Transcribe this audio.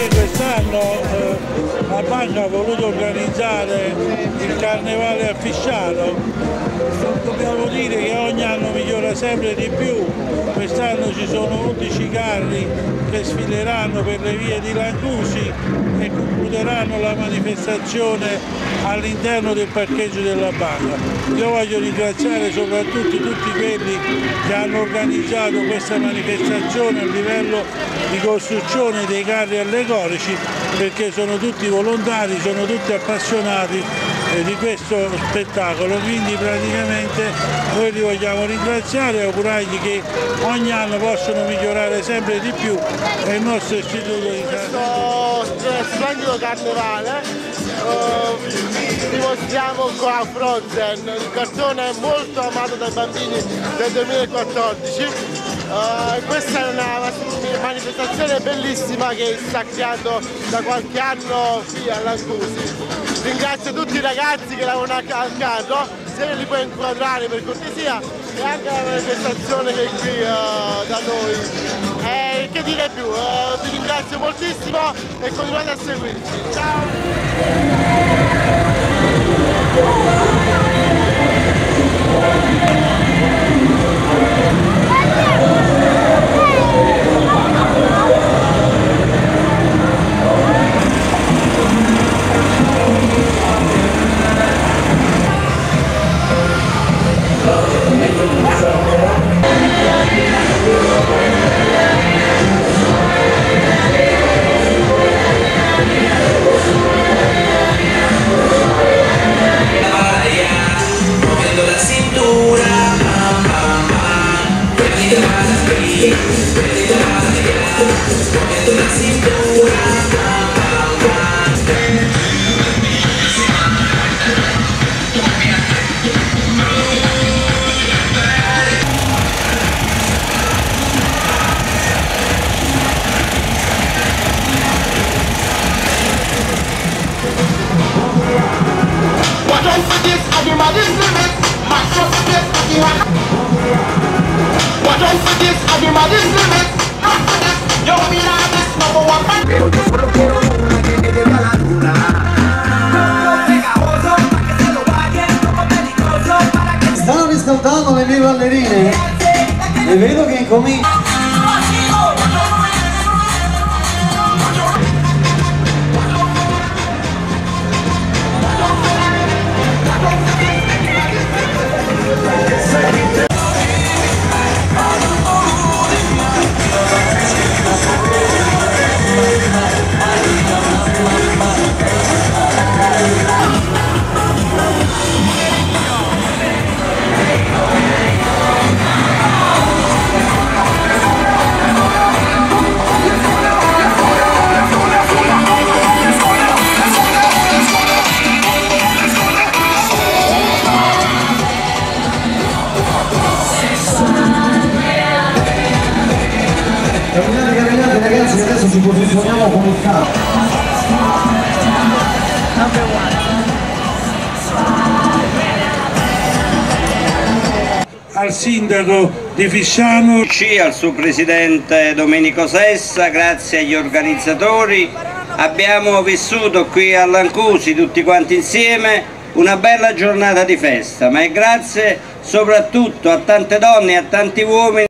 perché quest'anno la banca ha voluto organizzare il Carnevale a Fisciano. Dobbiamo dire che ogni anno migliora sempre di più, quest'anno ci sono 11 carri che sfileranno per le vie di Lancusi e concluderanno la manifestazione all'interno del parcheggio della banca. Io voglio ringraziare soprattutto tutti quelli che hanno organizzato questa manifestazione a livello di costruzione dei carri allegorici, perché sono tutti volontari, sono tutti appassionati di questo spettacolo, quindi praticamente noi li vogliamo ringraziare e augurargli che ogni anno possano migliorare sempre di più e il nostro istituto di splendido carnevale dimostriamo qua a Fronten, il cartone molto amato dai bambini del 2014. Questa è una manifestazione bellissima che sta creando da qualche anno qui a Lancusi. Ringrazio tutti i ragazzi che lavorano al carro, se li puoi inquadrare per cortesia, e anche la manifestazione che è qui da noi. Che dire più, vi ringrazio moltissimo e continuate a seguirci. Ciao! Stanno riscaldando le mie ballerine e vedo che incomincia. Ci posizioniamo con il capo. Al sindaco di Fisciano, al suo presidente Domenico Sessa, grazie agli organizzatori. Abbiamo vissuto qui a Lancusi tutti quanti insieme una bella giornata di festa, ma è grazie soprattutto a tante donne e a tanti uomini.